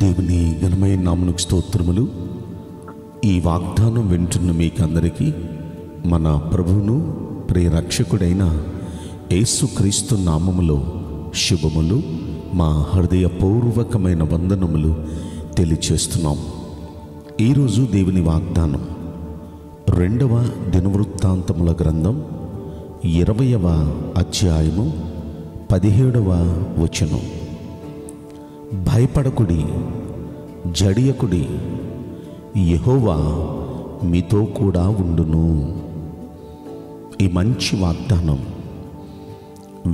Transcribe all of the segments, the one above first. దేవుని ఘనమైన నామమునకు స్తోత్రములు। ఈ వాగ్దానం వింటున్న మీకందరికీ మన ప్రభువును ప్రియ రక్షకుడైన యేసుక్రీస్తు నామములో శుభములు, మా హృదయపూర్వకమైన వందనములు తెలియచేస్తున్నాం। ఈరోజు దేవుని వాగ్దానం 2వ దినవృత్తాంతముల గ్రంథం 20వ అధ్యాయము 17వ వచనం। భయపడకుడి, జడియకుడి, యెహోవా మీతో కూడా ఉండును। ఈ మంచి వాగ్దానం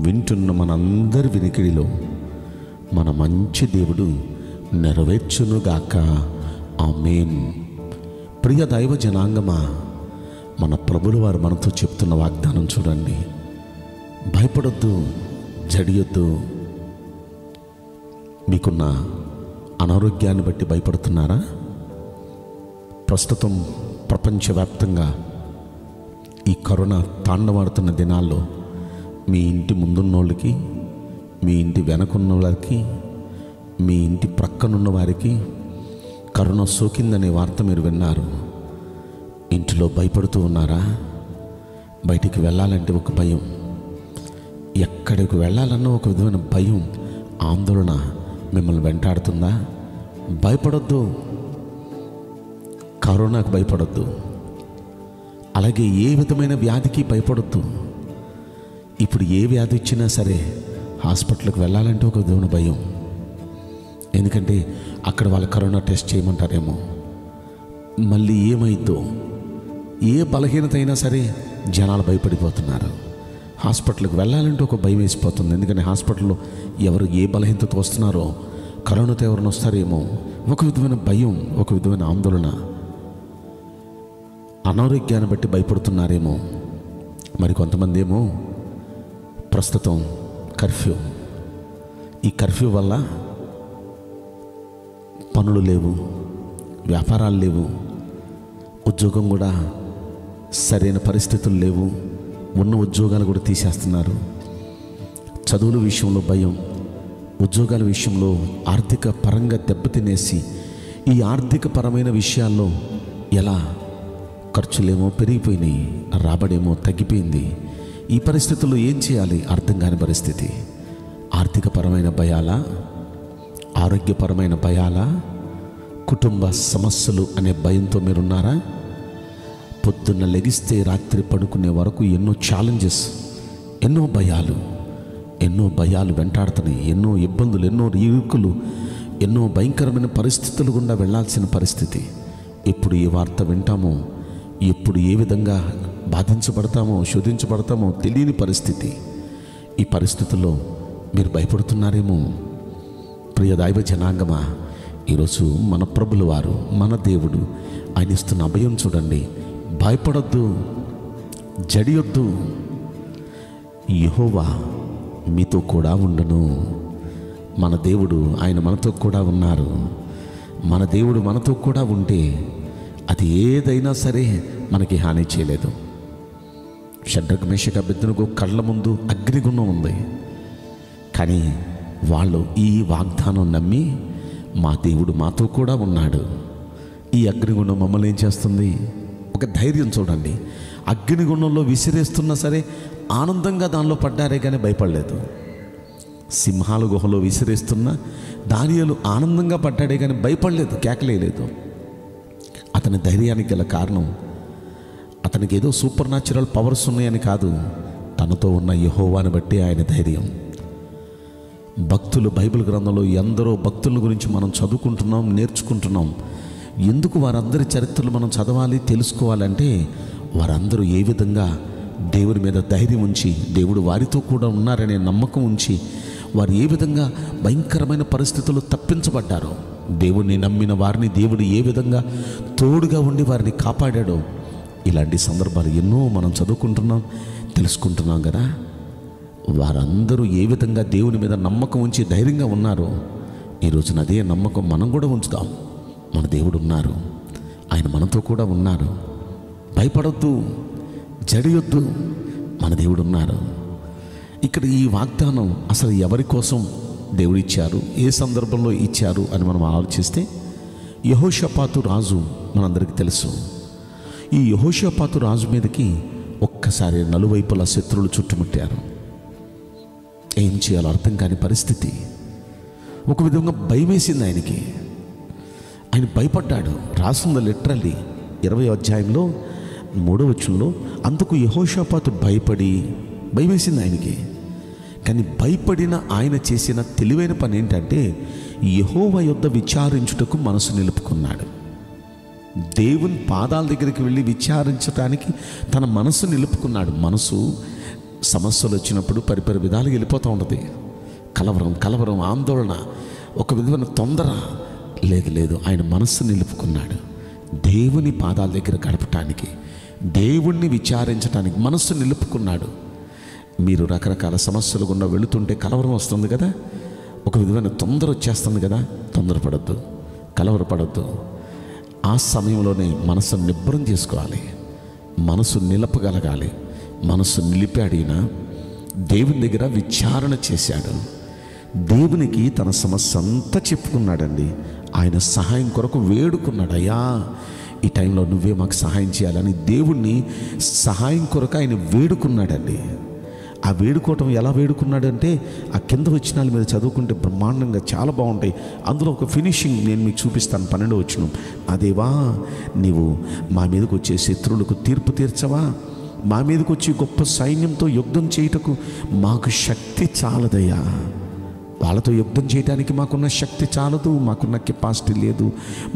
వింటున్న మనందరి వినికిడిలో మన మంచి దేవుడు నెరవేర్చునుగాక, ఆమేన్। ప్రియ దైవ జనాంగమా, మన ప్రభుల వారు మనతో చెప్తున్న వాగ్దానం చూడండి, భయపడొద్దు, జడియొద్దు। మీకున్న అనారోగ్యాన్ని బట్టి భయపడుతున్నారా? ప్రస్తుతం ప్రపంచవ్యాప్తంగా ఈ కరోనా తాండవాడుతున్న దినాల్లో మీ ఇంటి ముందున్నోళ్ళకి, మీ ఇంటి వెనకున్న వాళ్ళకి, మీ ఇంటి ప్రక్కనున్న వారికి కరోనా సోకిందనే వార్త మీరు విన్నారు। ఇంటిలో భయపడుతూ ఉన్నారా? బయటికి వెళ్ళాలంటే ఒక భయం, ఎక్కడికి వెళ్ళాలన్న ఒక విధమైన భయం, ఆందోళన మిమ్మల్ని వెంటాడుతుందా? భయపడొద్దు, కరోనాకు భయపడొద్దు, అలాగే ఏ విధమైన వ్యాధికి భయపడొద్దు। ఇప్పుడు ఏ వ్యాధి వచ్చినా సరే హాస్పిటల్కి వెళ్ళాలంటే ఒక విధమైన భయం, ఎందుకంటే అక్కడ వాళ్ళు కరోనా టెస్ట్ చేయమంటారేమో, మళ్ళీ ఏమైద్దో, ఏ బలహీనత అయినా సరే జనాలు భయపడిపోతున్నారు। హాస్పిటల్కి వెళ్ళాలంటే ఒక భయం వేసిపోతుంది, ఎందుకంటే హాస్పిటల్లో ఎవరు ఏ బలహీనతతో వస్తున్నారో, కరోనాతో ఎవరిని వస్తారేమో, ఒక విధమైన భయం, ఒక విధమైన ఆందోళన। అనారోగ్యాన్ని బట్టి భయపడుతున్నారేమో। మరి కొంతమంది ఏమో ప్రస్తుతం కర్ఫ్యూ, ఈ కర్ఫ్యూ వల్ల పనులు లేవు, వ్యాపారాలు లేవు, ఉద్యోగం కూడా సరైన పరిస్థితులు లేవు, ఉన్న ఉద్యోగాలు కూడా తీసేస్తున్నారు। చదువుల విషయంలో భయం, ఉద్యోగాల విషయంలో ఆర్థిక పరంగా దెబ్బతినేసి ఈ ఆర్థిక పరమైన విషయాల్లో ఎలా ఖర్చులేమో పెరిగిపోయినాయి, రాబడేమో తగ్గిపోయింది। ఈ పరిస్థితుల్లో ఏం చేయాలి అర్థం కాని పరిస్థితి। ఆర్థిక పరమైన భయాలా, ఆరోగ్యపరమైన భయాలా, కుటుంబ సమస్యలు అనే భయంతో మీరున్నారా? పొద్దున్న లెగిస్తే రాత్రి పడుకునే వరకు ఎన్నో ఛాలెంజెస్, ఎన్నో భయాలు వెంటాడుతున్నాయి, ఎన్నో ఇబ్బందులు, ఎన్నో ఇరుకులు, ఎన్నో భయంకరమైన పరిస్థితులు గుండా వెళ్లాల్సిన పరిస్థితి। ఎప్పుడు ఏ వార్త వింటామో, ఎప్పుడు ఏ విధంగా బాధించబడతామో, శోధించబడతామో తెలియని పరిస్థితి। ఈ పరిస్థితుల్లో మీరు భయపడుతున్నారేమో। ప్రియ దైవ జనాంగమా, ఈరోజు మన ప్రభుల వారు, మన దేవుడు ఆయన ఇస్తున్న అభయం చూడండి, భయపడొద్దు, జడియొద్దు, యెహోవా మీతో కూడా ఉండును। మన దేవుడు ఆయన మనతో కూడా ఉన్నారు। మన దేవుడు మనతో కూడా ఉంటే అది ఏదైనా సరే మనకి హాని చేయలేదు। షడ్రకు మేషకు అభిద్దునకు కళ్ళ ముందు అగ్నిగుణం ఉంది, కానీ వాళ్ళు ఈ వాగ్దానం నమ్మి మా దేవుడు మాతో కూడా ఉన్నాడు। ఈ అగ్నిగుణం మమ్మల్ని ఏం చేస్తుంది? ఒక ధైర్యం చూడండి, అగ్నిగుణంలో విసిరేస్తున్నా సరే ఆనందంగా దానిలో పడ్డారే కానీ భయపడలేదు। సింహాల గుహలో విసిరేస్తున్న దానియేలు ఆనందంగా పడ్డాడే కానీ భయపడలేదు, కేకలేయలేదు। అతని ధైర్యానికి గల కారణం అతనికి ఏదో సూపర్ న్యాచురల్ పవర్స్ ఉన్నాయని కాదు, తనతో ఉన్న యెహోవాని బట్టి ఆయన ధైర్యం। భక్తులు, బైబిల్ గ్రంథంలో ఎందరో భక్తుల గురించి మనం చదువుకుంటున్నాం, నేర్చుకుంటున్నాం। ఎందుకు వారందరి చరిత్రలు మనం చదవాలి, తెలుసుకోవాలంటే వారందరూ ఏ విధంగా దేవుడి మీద ధైర్యం ఉంచి, దేవుడు వారితో కూడా ఉన్నారనే నమ్మకం ఉంచి, వారు ఏ విధంగా భయంకరమైన పరిస్థితులు తప్పించబడ్డారో, దేవుడిని నమ్మిన వారిని దేవుడు ఏ విధంగా తోడుగా ఉండి వారిని కాపాడాడో, ఇలాంటి సందర్భాలు ఎన్నో మనం చదువుకుంటున్నాం, తెలుసుకుంటున్నాం కదా। వారందరూ ఏ విధంగా దేవుని మీద నమ్మకం ఉంచి ధైర్యంగా ఉన్నారో, ఈరోజున అదే నమ్మకం మనం కూడా ఉంచుదాం। మన దేవుడు ఉన్నారు, ఆయన మనతో కూడా ఉన్నారు, భయపడొద్దు, జడియొద్దు, మన దేవుడు ఉన్నారు। ఇక్కడ ఈ వాగ్దానం అసలు ఎవరి కోసం దేవుడిచ్చారు, ఏ సందర్భంలో ఇచ్చారు అని మనం ఆలోచిస్తే యెహోషాపాతు రాజు మనందరికీ తెలుసు. ఈ యెహోషాపాతు రాజు మీదకి ఒక్కసారి నలువైపులా శత్రువులు చుట్టుముట్టారు. ఏం చేయాలో అర్థం కాని పరిస్థితి. ఒక విధంగా భయం వేసింది ఆయనకి, ఆయన భయపడ్డాడు. రాసింది లిటరల్లీ 20వ అధ్యాయంలో 3వ వచనంలో అందుకు యెహోషాపాతు భయపడి ఆయనకి. కానీ భయపడిన ఆయన చేసిన తెలివైన పని ఏంటంటే యెహోవా యొద్ద విచారించుటకు మనసు నిలుపుకున్నాడు. దేవుని పాదాల దగ్గరికి వెళ్ళి విచారించడానికి తన మనసు నిలుపుకున్నాడు. మనసు సమస్యలు వచ్చినప్పుడు పరిపరి విధాలుగా వెళ్ళిపోతూ ఉంటుంది. కలవరం, కలవరం, ఆందోళన, ఒక విధమైన తొందర. లేదు లేదు, ఆయన మనస్సు నిలుపుకున్నాడు దేవుని పాదాల దగ్గర గడపటానికి, దేవుణ్ణి విచారించడానికి మనస్సు నిలుపుకున్నాడు. మీరు రకరకాల సమస్యలు గుండా వెళుతుంటే కలవరం వస్తుంది కదా, ఒక విధమైన తొందర వచ్చేస్తుంది కదా. తొందరపడద్దు, కలవరపడద్దు. ఆ సమయంలోనే మనసు నిబ్బరం చేసుకోవాలి, మనసు నిలపగలగాలి. మనసు నిలిపాడు ఈయన, దేవుని దగ్గర విచారణ చేశాడు. దేవునికి తన సమస్య అంతా చెప్పుకున్నాడండి. ఆయన సహాయం కొరకు వేడుకున్నాడు, అయ్యా ఈ టైంలో నువ్వే మాకు సహాయం చేయాలని దేవుణ్ణి సహాయం కొరకు ఆయన వేడుకున్నాడండి. ఆ వేడుకోవటం ఎలా వేడుకున్నాడంటే, ఆ కింద వచనాల మీద చదువుకుంటే బ్రహ్మాండంగా చాలా బాగుంటాయి. అందులో ఒక ఫినిషింగ్ నేను మీకు చూపిస్తాను. 12వ వచనం, అదేవా నీవు మా మీదకు వచ్చే శత్రువులకు తీర్పు తీర్చవా, మా మీదకు వచ్చి గొప్ప సైన్యంతో యుద్ధం చేయుటకు మాకు శక్తి చాలదయ్యా. వాళ్ళతో యుద్ధం చేయడానికి మాకున్న శక్తి చాలదు, మాకున్న కెపాసిటీ లేదు,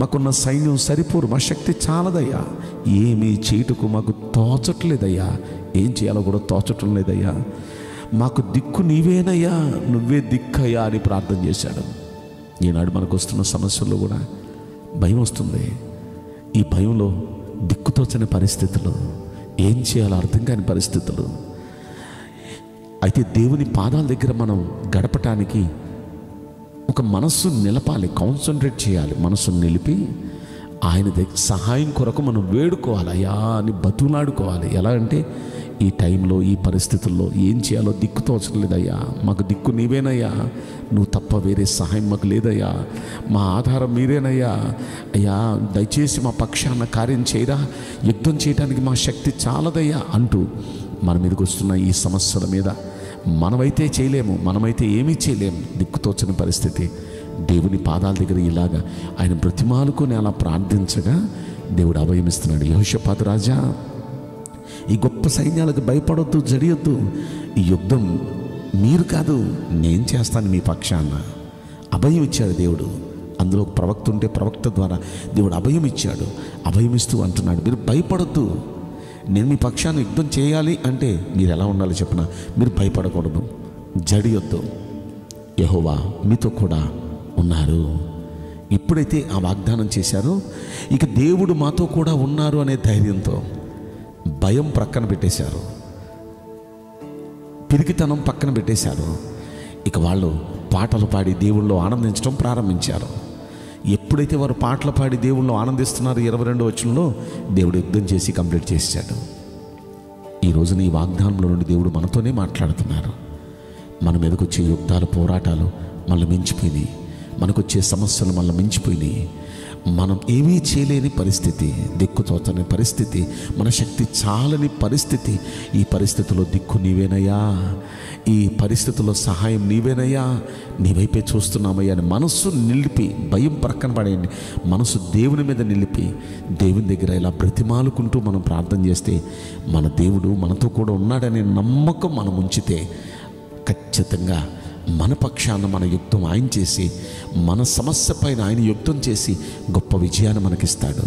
మాకున్న సైన్యం సరిపోరు, మా శక్తి చాలదయ్యా. ఏమీ చేయుటకు మాకు తోచట్లేదయ్యా, ఏం చేయాలో కూడా తోచటం లేదయ్యా, మాకు దిక్కు నీవేనయ్యా, నువ్వే దిక్కయ్యా అని ప్రార్థన చేశాడు. ఈనాడు మనకు వస్తున్న సమస్యల్లో కూడా భయం వస్తుంది. ఈ భయంలో దిక్కుతోచని పరిస్థితులు, ఏం చేయాలో అర్థం కాని పరిస్థితులు. అయితే దేవుని పాదాల దగ్గర మనం గడపటానికి ఒక మనస్సు నిలపాలి, కాన్సన్ట్రేట్ చేయాలి. మనస్సును నిలిపి ఆయన దగ్గర సహాయం కొరకు మనం వేడుకోవాలి, అయ్యా అని బతులాడుకోవాలి. ఎలా అంటే, ఈ టైంలో, ఈ పరిస్థితుల్లో ఏం చేయాలో దిక్కు తోచలేదయ్యా, మాకు దిక్కు నీవేనయ్యా, నువ్వు తప్ప వేరే సహాయం మాకు లేదయ్యా, మా ఆధారం మీరేనయ్యా, అయ్యా దయచేసి మా పక్షాన కార్యం చేయరా, యుద్ధం చేయడానికి మా శక్తి చాలదయ్యా అంటూ మన మీదకి వస్తున్న ఈ సమస్యల మీద మనమైతే చేయలేము, మనమైతే ఏమీ చేయలేము, దిక్కుతోచని పరిస్థితి. దేవుని పాదాల దగ్గర ఇలాగా ఆయన బ్రతిమాలుకొని అలా ప్రార్థించగా దేవుడు అభయమిస్తున్నాడు. యెహోషాపాతు రాజా, ఈ గొప్ప సైన్యాలకు భయపడొద్దు, జడియొద్దు. ఈ యుద్ధం మీరు కాదు, నేను చేస్తాను మీ పక్షాన. అభయం ఇచ్చాడు దేవుడు. అందులో ప్రవక్త ఉంటే ప్రవక్త ద్వారా దేవుడు అభయం ఇచ్చాడు. అభయమిస్తూ అంటున్నాడు, మీరు భయపడొద్దు, నేను మీ పక్షాన్ని యుద్ధం చేయాలి అంటే మీరు ఎలా ఉండాలో చెప్పిన మీరు భయపడకూడదు, జడియొద్దు, యెహోవా మీతో కూడా ఉన్నారు. ఎప్పుడైతే ఆ వాగ్దానం చేశారో, ఇక దేవుడు మాతో కూడా ఉన్నారు అనే ధైర్యంతో భయం ప్రక్కన పెట్టేశారు, పిరికితనం పక్కన పెట్టేశారు. ఇక వాళ్ళు పాటలు పాడి దేవుళ్ళో ఆనందించడం ప్రారంభించారు. ఎప్పుడైతే వారు పాటలు పాడి దేవుళ్ళో ఆనందిస్తున్నారు, 22వ వచనంలో దేవుడు యుద్ధం చేసి కంప్లీట్ చేశాడు. ఈరోజున ఈ వాగ్దానంలో నుండి దేవుడు మనతోనే మాట్లాడుతున్నారు. మన మీదకు వచ్చే యుద్ధాలు, పోరాటాలు మళ్ళీ మించిపోయినాయి, మనకొచ్చే సమస్యలు మళ్ళీ మించిపోయినాయి, మనం ఏమీ చేయలేని పరిస్థితి, దిక్కుతోచని పరిస్థితి, మన శక్తి చాలని పరిస్థితి. ఈ పరిస్థితిలో దిక్కు నీవేనయ్యా, ఈ పరిస్థితిలో సహాయం నీవేనయ్యా, నీవైపే చూస్తున్నామయ్యా అని మనస్సు నిలిపి, భయం ప్రక్కన పడేయండి, మనసు దేవుని మీద నిలిపి దేవుని దగ్గర ఇలా బ్రతిమాలుకుంటూ మనం ప్రార్థన చేస్తే, మన దేవుడు మనతో కూడా ఉన్నాడనే నమ్మకం మనం ఉంచితే, ఖచ్చితంగా మన పక్షాన మన యుద్ధం ఆయన చేసి, మన సమస్య పైన ఆయన యుద్ధం చేసి గొప్ప విజయాన్ని మనకిస్తాడు.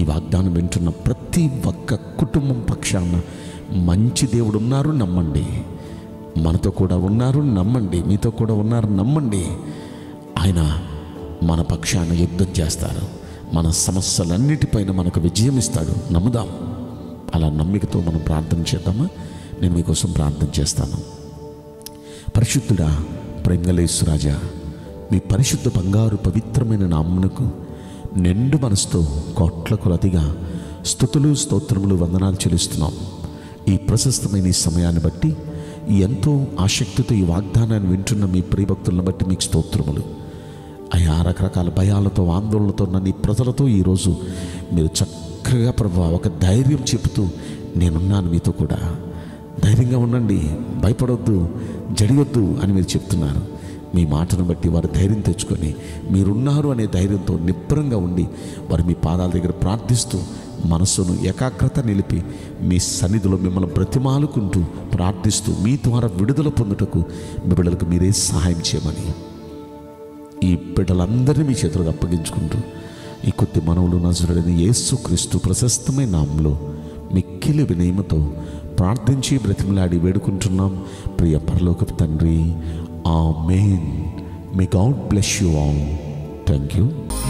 ఈ వాగ్దానం వింటున్న ప్రతి ఒక్క కుటుంబం పక్షాన మంచి దేవుడు ఉన్నారు నమ్మండి, మనతో కూడా ఉన్నారు నమ్మండి, మీతో కూడా ఉన్నారు నమ్మండి. ఆయన మన పక్షాన యుద్ధం చేస్తారు, మన సమస్యలన్నిటిపైన మనకు విజయం ఇస్తాడు, నమ్ముదాం. అలా నమ్మికతో మనం ప్రార్థన చేద్దామా? నేను మీకోసం ప్రార్థన చేస్తాను. పరిశుద్ధుడా, ప్రేమగలేసురాజా, మీ పరిశుద్ధ బంగారు పవిత్రమైన నామమునకు నిండు మనసుతో కోట్ల కొలదిగా స్తుతులు, స్తోత్రములు, వందనాలు చెల్లిస్తున్నాం. ఈ ప్రశస్తమైన ఈ సమయాన్ని బట్టి, ఎంతో ఆశక్తితో ఈ వాగ్దానాన్ని వింటున్న మీ ప్రియభక్తులను బట్టి మీకు స్తోత్రములు అయ్యా. రకరకాల భయాలతో ఆందోళనతో ఉన్న నీ ప్రజలతో ఈరోజు మీరు చక్కగా ప్రభువా ఒక ధైర్యం చెబుతూ నేనున్నాను, మీతో కూడా ధైర్యంగా ఉండండి, భయపడొద్దు, జడియొద్దు అని మీరు చెప్తున్నారు. మీ మాటను బట్టి వారు ధైర్యం తెచ్చుకొని మీరున్నారు అనే ధైర్యంతో నిబ్బరంగా ఉండి వారు మీ పాదాల దగ్గర ప్రార్థిస్తూ మనసును ఏకాగ్రత నిలిపి మీ సన్నిధిలో మిమ్మల్ని బ్రతిమాలుకుంటూ ప్రార్థిస్తూ మీ ద్వారా విడుదల పొందుటకు మీ బిడ్డలకు మీరే సహాయం చేయమని ఈ బిడ్డలందరినీ మీ చేతులకు అప్పగించుకుంటూ ఈ కొద్ది మనవులు నజరేయుడైన యేసుక్రీస్తు ప్రశస్తమైన నామములో మిక్కిలి వినయముతో ప్రార్థించి బ్రతిమలాడి వేడుకుంటున్నాం ప్రియ పరలోకపు తండ్రి, ఆమేన్. May God bless you all. Thank you.